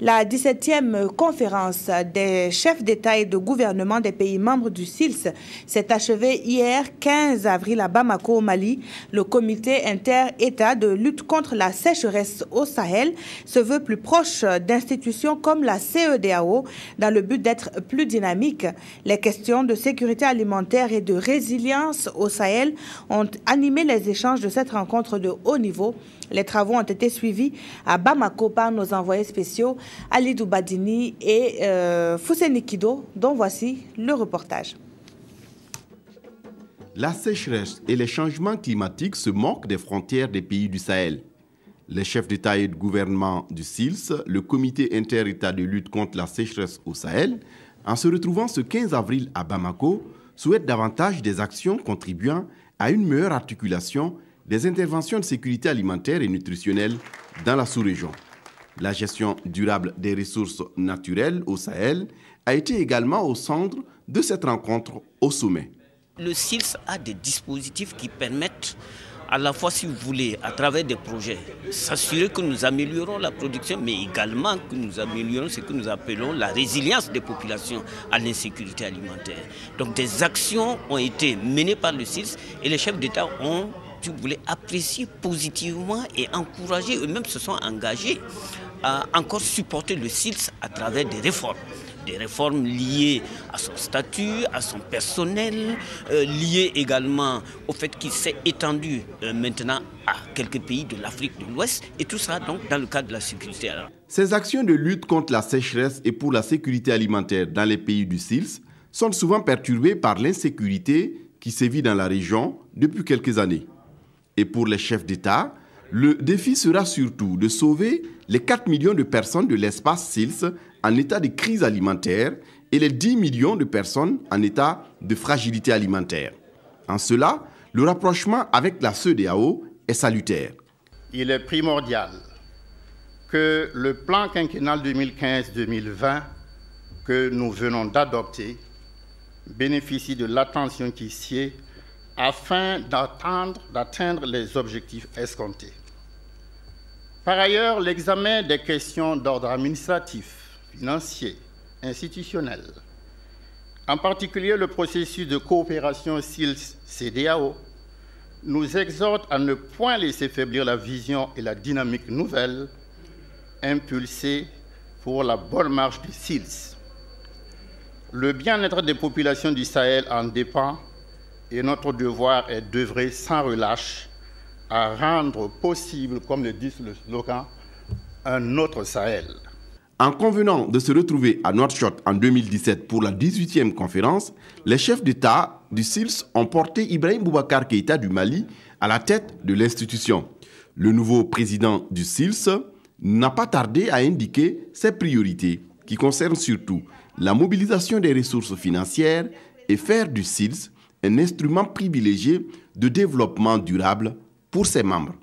La 17e conférence des chefs d'État et de gouvernement des pays membres du CILSS s'est achevée hier 15 avril à Bamako, au Mali. Le comité inter-État de lutte contre la sécheresse au Sahel se veut plus proche d'institutions comme la CEDEAO dans le but d'être plus dynamique. Les questions de sécurité alimentaire et de résilience au Sahel ont animé les échanges de cette rencontre de haut niveau. Les travaux ont été suivis à Bamako par nos envoyés spéciaux Ali Doubadini et Foussé Nikido, dont voici le reportage. La sécheresse et les changements climatiques se moquent des frontières des pays du Sahel. Les chefs d'État et de gouvernement du CILSS, le comité inter-État de lutte contre la sécheresse au Sahel, en se retrouvant ce 15 avril à Bamako, souhaitent davantage des actions contribuant à une meilleure articulation des interventions de sécurité alimentaire et nutritionnelle dans la sous-région. La gestion durable des ressources naturelles au Sahel a été également au centre de cette rencontre au sommet. Le CILSS a des dispositifs qui permettent à la fois, si vous voulez, à travers des projets, s'assurer que nous améliorons la production, mais également que nous améliorons ce que nous appelons la résilience des populations à l'insécurité alimentaire. Donc des actions ont été menées par le CILSS et les chefs d'État ont apprécier positivement et encourager, eux-mêmes se sont engagés à encore supporter le CILSS à travers des réformes liées à son statut, à son personnel, liées également au fait qu'il s'est étendu maintenant à quelques pays de l'Afrique de l'Ouest, et tout ça donc dans le cadre de la sécurité. Ces actions de lutte contre la sécheresse et pour la sécurité alimentaire dans les pays du CILSS sont souvent perturbées par l'insécurité qui sévit dans la région depuis quelques années. Et pour les chefs d'État, le défi sera surtout de sauver les 4 millions de personnes de l'espace CILSS en état de crise alimentaire et les 10 millions de personnes en état de fragilité alimentaire. En cela, le rapprochement avec la CEDEAO est salutaire. Il est primordial que le plan quinquennal 2015-2020 que nous venons d'adopter bénéficie de l'attention qui sied afin d'atteindre les objectifs escomptés. Par ailleurs, l'examen des questions d'ordre administratif, financier, institutionnel, en particulier le processus de coopération CILSS-CEDEAO, nous exhorte à ne point laisser faiblir la vision et la dynamique nouvelle impulsée pour la bonne marche du CILSS. Le bien-être des populations du Sahel en dépend, et notre devoir est d'œuvrer sans relâche à rendre possible, comme le dit le slogan, un autre Sahel. En convenant de se retrouver à Nouakchott en 2017 pour la 18e conférence, les chefs d'État du CILSS ont porté Ibrahim Boubacar Keïta du Mali à la tête de l'institution. Le nouveau président du CILSS n'a pas tardé à indiquer ses priorités, qui concernent surtout la mobilisation des ressources financières et faire du CILSS un instrument privilégié de développement durable pour ses membres.